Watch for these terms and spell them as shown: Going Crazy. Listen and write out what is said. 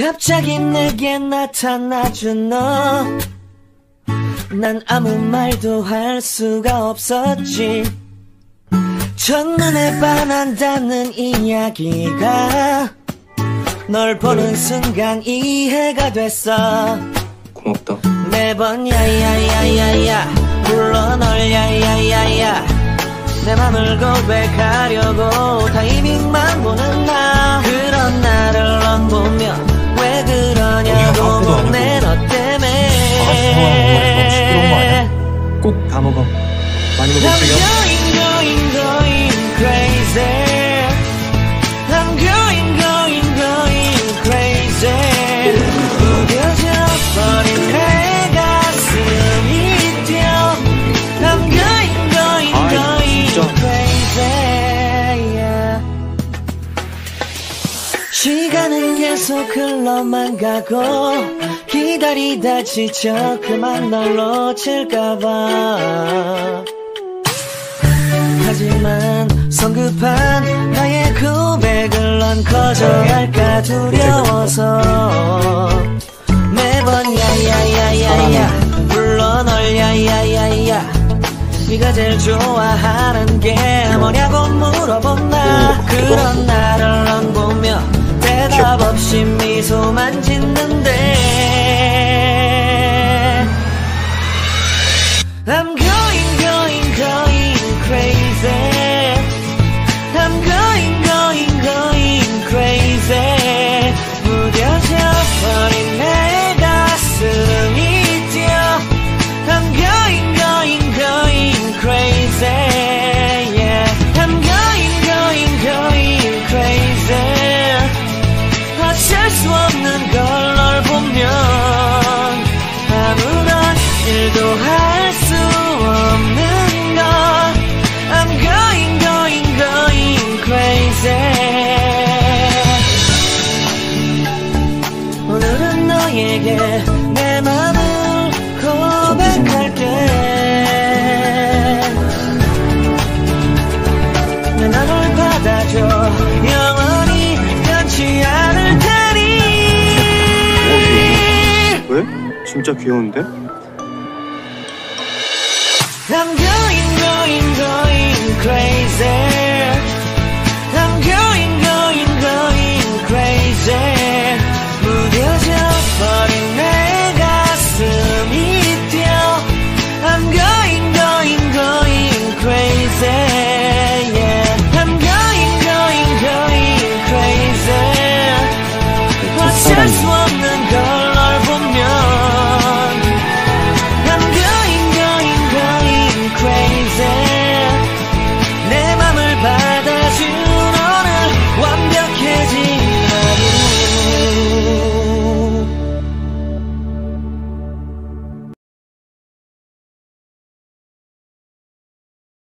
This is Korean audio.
갑자기 내게 나타나준 너 난 아무 말도 할 수가 없었지 첫눈에 반한다는 이야기가 널 보는 순간 이해가 됐어 고맙다 매번 야야야야야 불러 널 야야야야 내 맘을 고백하려고 타이밍만 보는 나 그런 나를 넌 보며 왜 그러냐고 내 너 때문에 꼭 다 먹어 많이 먹을게요 I'm going, going crazy 시간은 계속 흘러만 가고 기다리다 지쳐 그만 널 놓칠까봐 하지만 성급한 나의 고백을 넌 거절할까 두려워서 매번 야야야야야 불러 널 야야야야 네가 제일 좋아하는 게 뭐냐고 물어본 나 그런 나를 넌 보며 대답 없이 미소만 짓는데 I'm going, going, going crazy I'm going, going, going crazy 무뎌져버린 내 가슴이 뛰어 I'm going, going, going crazy 어쩔 수 없는 걸 널 보면 아무런 일도 할 수 없는 걸 I'm going, going, going crazy 오늘은 너에게 내 맘을 고백할게 내 맘을 받아줘 진짜 귀여운데? I'm going, going, going crazy